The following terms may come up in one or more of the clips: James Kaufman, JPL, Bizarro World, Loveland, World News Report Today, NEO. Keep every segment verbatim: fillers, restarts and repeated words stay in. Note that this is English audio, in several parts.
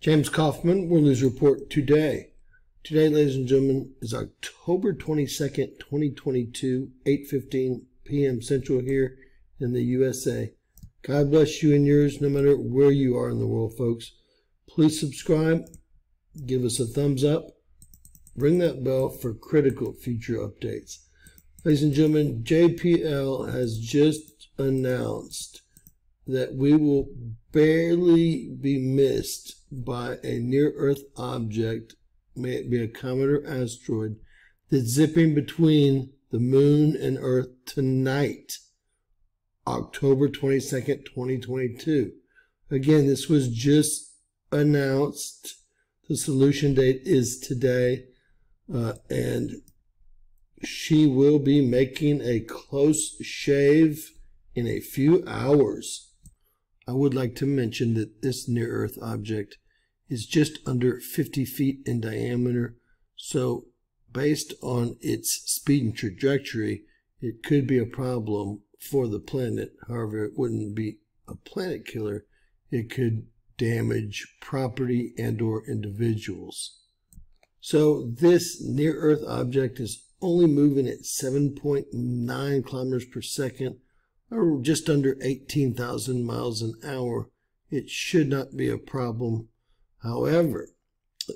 James Kaufman, World News Report today. Today, ladies and gentlemen, is October twenty-second, twenty twenty-two, eight fifteen p m Central here in the U S A. God bless you and yours, no matter where you are in the world, folks. Please subscribe, give us a thumbs up, ring that bell for critical future updates. Ladies and gentlemen, J P L has just announced that we will barely be missed by a near-Earth object, may it be a comet or asteroid, that's zipping between the Moon and Earth tonight, October twenty-second, twenty twenty-two. Again, this was just announced. The solution date is today, uh, and she will be making a close shave in a few hours. I would like to mention that this near-Earth object is just under fifty feet in diameter, so based on its speed and trajectory, it could be a problem for the planet. However, it wouldn't be a planet killer. It could damage property and or individuals. So this near-Earth object is only moving at seven point nine kilometers per second, or just under eighteen thousand miles an hour. It should not be a problem. However,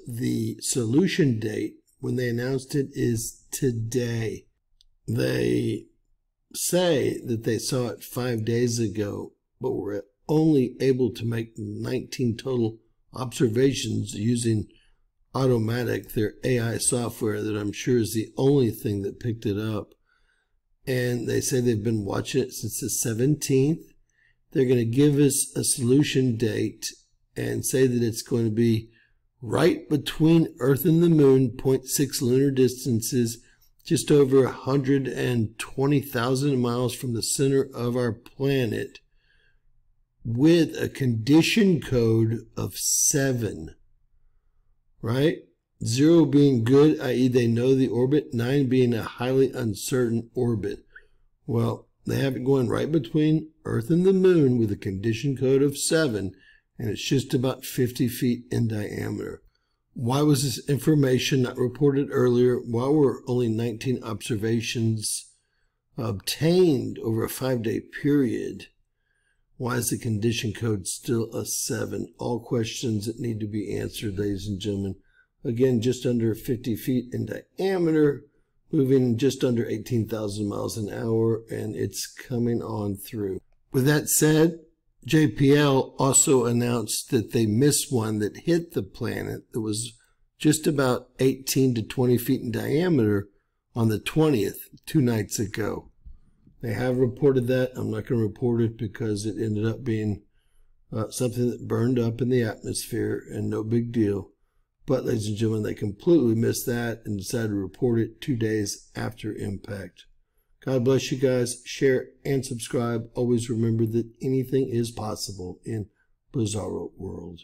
the solution date, when they announced it, is today. They say that they saw it five days ago, but were only able to make nineteen total observations using Automatic, their A I software that I'm sure is the only thing that picked it up. And they say they've been watching it since the seventeenth. They're going to give us a solution date and say that it's going to be right between Earth and the Moon, zero point six lunar distances, just over one hundred twenty thousand miles from the center of our planet, with a condition code of seven, right? Zero being good, that is they know the orbit, nine being a highly uncertain orbit. Well, they have it going right between Earth and the Moon with a condition code of seven, and it's just about fifty feet in diameter. Why was this information not reported earlier? Why were only nineteen observations obtained over a five-day period? Why is the condition code still a seven? All questions that need to be answered, ladies and gentlemen. Again, just under fifty feet in diameter, moving just under eighteen thousand miles an hour, and it's coming on through. With that said, J P L also announced that they missed one that hit the planet that was just about eighteen to twenty feet in diameter on the twentieth, two nights ago. They have reported that. I'm not going to report it because it ended up being uh, something that burned up in the atmosphere and no big deal. But, ladies and gentlemen, they completely missed that and decided to report it two days after impact. God bless you guys. Share and subscribe. Always remember that anything is possible in Bizarro World.